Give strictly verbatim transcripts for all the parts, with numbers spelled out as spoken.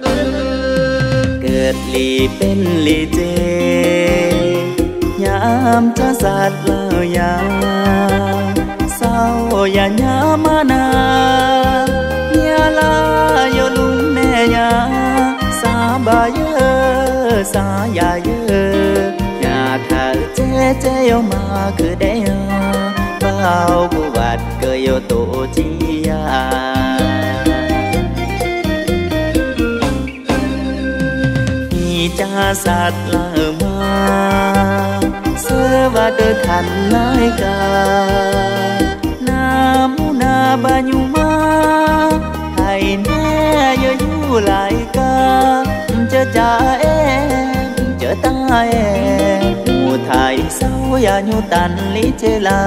เกิดลีเป็นลีเจยามจะสัตว์เล่ายาเศร้าอย่ายามานายาลายลุงแน่ยาสาบาเยอสายาเยอยาเธอเจเจยมาคือได้เบากูวัดเกยโตจียาจะสัตว์ละมาเสวะเดินทันนายกานามุนาบายุมาไทยแน่เยอะอยู่หลายกาเจอจ่าเองเจอตาเองหัวไทยเศร้าอย่าอยู่ตันลิเจลา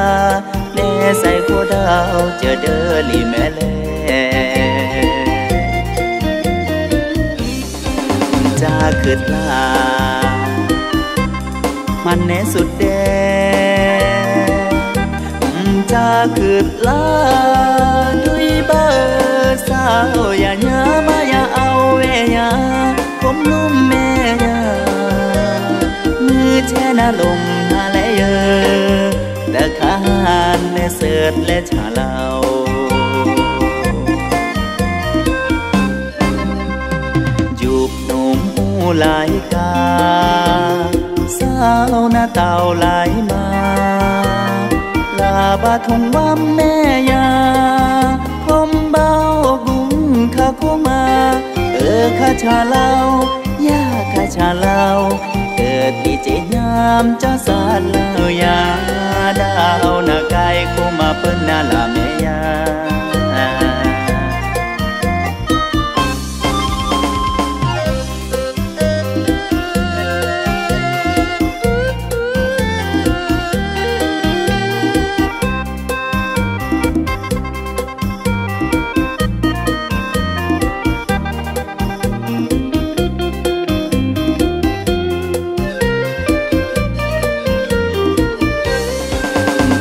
แน่ใส่โคดาวเจอเดอลิแม่เล่จะเกิดลามันแน่สุดเดจะเกิดลาด้วยเบอร์สาวอย่าเนื้อมาอย่าเอาเวยาก้มลุ่มแม่ยามือแช่นาลงมาและเยอะแต่ข้าหันแม่เสิร์ตและชาเลาจูบนมหลายกาสาวหน้าเต่าหลายมาลาบาทงว่าแม่ยาคมเบาบุ้งข้าเข้ามาเออข้าชาเล่าย่าข้าชาเล่าเกิดดีเจยามเจ้าสาเล่ายาดาวหน้าไก่เข้ามาเปิ้นหน้าลาแม่ยา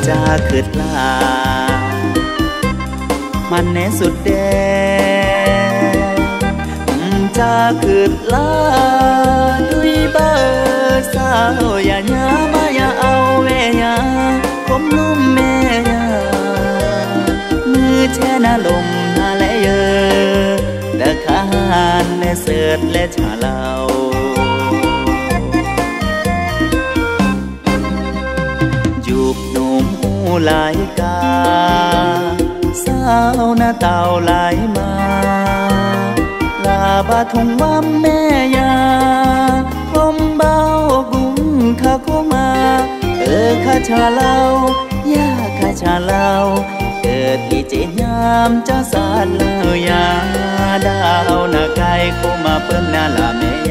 จะเกิดลามันแน่สุดเดจะเกิดลาด้วยเบอร์สาวอย่าเนื้อมาอย่าเอาเวยาก้มลุ่มแม่ยามือแช่นาลมมาและเยอะแต่ข้าหันแม่เสิร์ตและชาเลาจูบนมหลายกาสาวหน้าเต่าหลายมาลาบาทงว่าแม่ยาคมเบาบุ้งข้าเข้ามาเออข้าชาเล่าย่าข้าชาเล่าเกิดดีเจยามเจ้าสาเล่ายาดาวหน้าไก่เข้ามาเปิ้นหน้าลาแม่